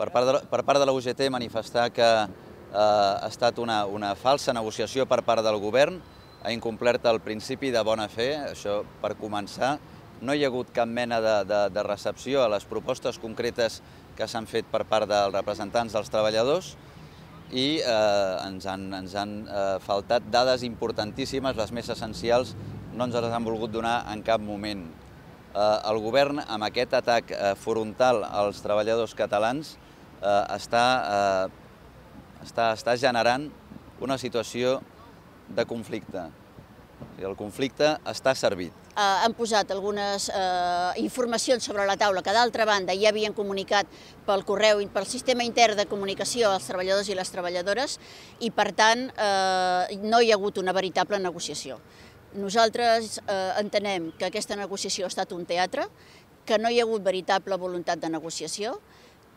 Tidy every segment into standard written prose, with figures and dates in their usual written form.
Per part de la UGT manifestar que ha estat una falsa negociació per part del govern, ha incomplert el principi de bona fe, això per començar. No hi ha hagut cap mena de recepció a les propostes concretes que s'han fet per part dels representants dels treballadors i ens han faltat dades importantíssimes, les més essencials, no ens les han volgut donar en cap moment. El govern, amb aquest atac frontal als treballadors catalans, està generant una situació de conflicte. El conflicte està servit. Han posat algunes informacions sobre la taula que, d'altra banda, ja havien comunicat pel correu i pel sistema intern de comunicació als treballadors i les treballadores i, per tant, no hi ha hagut una veritable negociació. Nosaltres entenem que aquesta negociació ha estat un teatre, que no hi ha hagut veritable voluntat de negociació,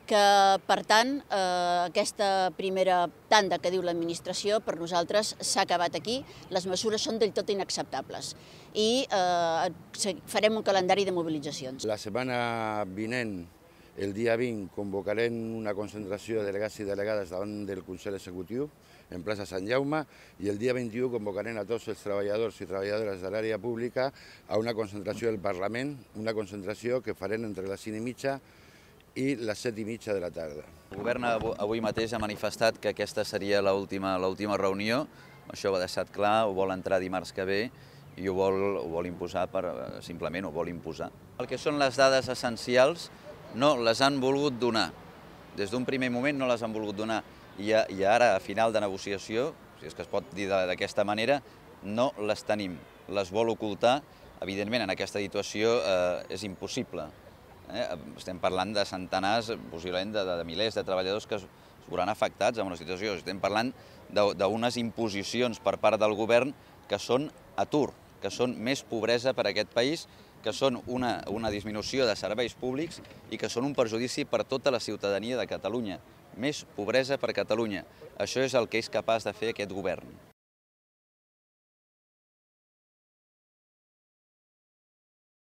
que, per tant, aquesta primera tanda que diu l'administració, per nosaltres s'ha acabat aquí, les mesures són del tot inacceptables i farem un calendari de mobilitzacions. La setmana vinent, el dia 20, convocarem una concentració de delegats i delegades davant del Consell Executiu, en plaça Sant Jaume, i el dia 21 convocarem a tots els treballadors i treballadores de l'àrea pública a una concentració del Parlament, una concentració que farem entre les 5:30 i les 7:30 de la tarda. El govern avui mateix ha manifestat que aquesta seria l'última reunió, això ho ha deixat clar, ho vol entrar dimarts que ve i ho vol imposar, simplement ho vol imposar. El que són les dades essencials no les han volgut donar, des d'un primer moment no les han volgut donar i ara, a final de negociació, si és que es pot dir d'aquesta manera, no les tenim, les vol ocultar, evidentment en aquesta situació és impossible. Estem parlant de centenars, possiblement de milers de treballadors que es veuran afectats en una situació. Estem parlant d'unes imposicions per part del govern que són atur, que són més pobresa per a aquest país, que són una disminució de serveis públics i que són un perjudici per a tota la ciutadania de Catalunya. Més pobresa per a Catalunya. Això és el que és capaç de fer aquest govern.